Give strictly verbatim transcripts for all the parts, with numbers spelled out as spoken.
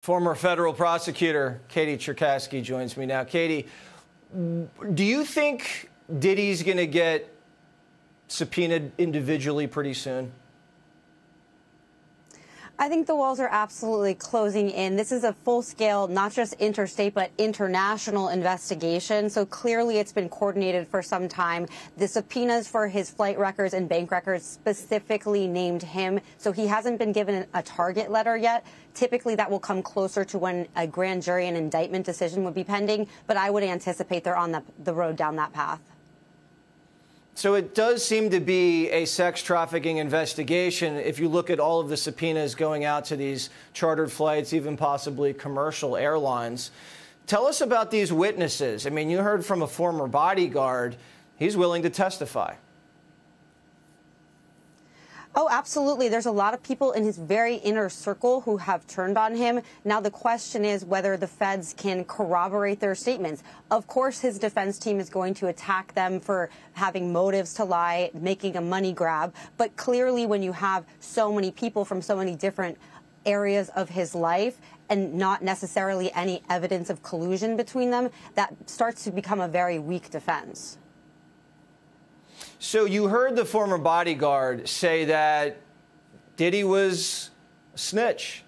Former federal prosecutor Katie Cherkasky joins me now. Katie, do you think Diddy's going to get subpoenaed individually pretty soon? I think the walls are absolutely closing in. This is a full-scale, not just interstate, but international investigation. So clearly it's been coordinated for some time. The subpoenas for his flight records and bank records specifically named him. So he hasn't been given a target letter yet. Typically that will come closer to when a grand jury and indictment decision would be pending. But I would anticipate they're on the, the road down that path. So it does seem to be a sex trafficking investigation if you look at all of the subpoenas going out to these chartered flights, even possibly commercial airlines. Tell us about these witnesses. I mean, you heard from a former bodyguard. He's willing to testify. Oh, absolutely. There's a lot of people in his very inner circle who have turned on him. Now, the question is whether the feds can corroborate their statements. Of course, his defense team is going to attack them for having motives to lie, making a money grab. But clearly, when you have so many people from so many different areas of his life and not necessarily any evidence of collusion between them, that starts to become a very weak defense. So you heard the former bodyguard say that Diddy was a snitch.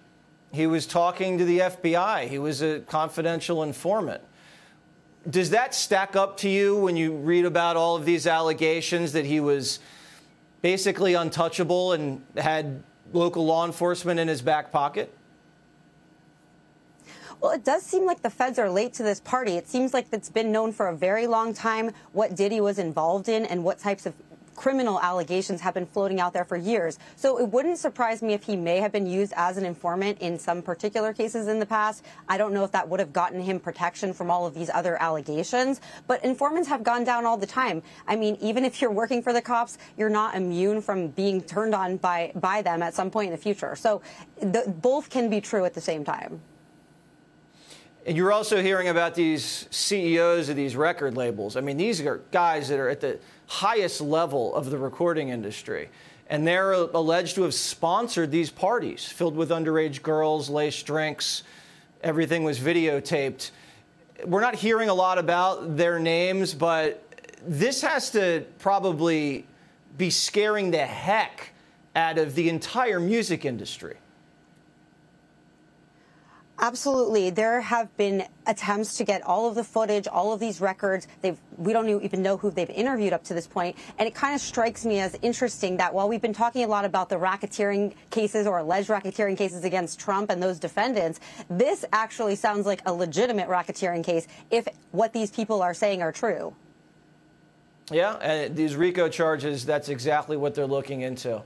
He was talking to the F B I. He was a confidential informant. Does that stack up to you when you read about all of these allegations that he was basically untouchable and had local law enforcement in his back pocket? Well, it does seem like the feds are late to this party. It seems like it's been known for a very long time what Diddy was involved in and what types of criminal allegations have been floating out there for years. So it wouldn't surprise me if he may have been used as an informant in some particular cases in the past. I don't know if that would have gotten him protection from all of these other allegations, but informants have gone down all the time. I mean, even if you're working for the cops, you're not immune from being turned on by, by them at some point in the future. So the, both can be true at the same time. And you're also hearing about these C E Os of these record labels. I mean, these are guys that are at the highest level of the recording industry. And they're alleged to have sponsored these parties filled with underage girls, laced drinks. Everything was videotaped. We're not hearing a lot about their names, but this has to probably be scaring the heck out of the entire music industry. Absolutely. There have been attempts to get all of the footage, all of these records. They've, we don't even know who they've interviewed up to this point. And it kind of strikes me as interesting that while we've been talking a lot about the racketeering cases or alleged racketeering cases against Trump and those defendants, this actually sounds like a legitimate racketeering case if what these people are saying are true. Yeah, and these RICO charges, that's exactly what they're looking into.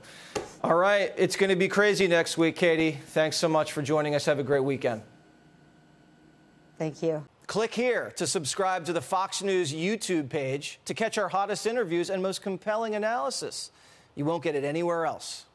All right. It's going to be crazy next week, Katie. Thanks so much for joining us. Have a great weekend. Thank you. Click here to subscribe to the Fox News YouTube page to catch our hottest interviews and most compelling analysis. You won't get it anywhere else.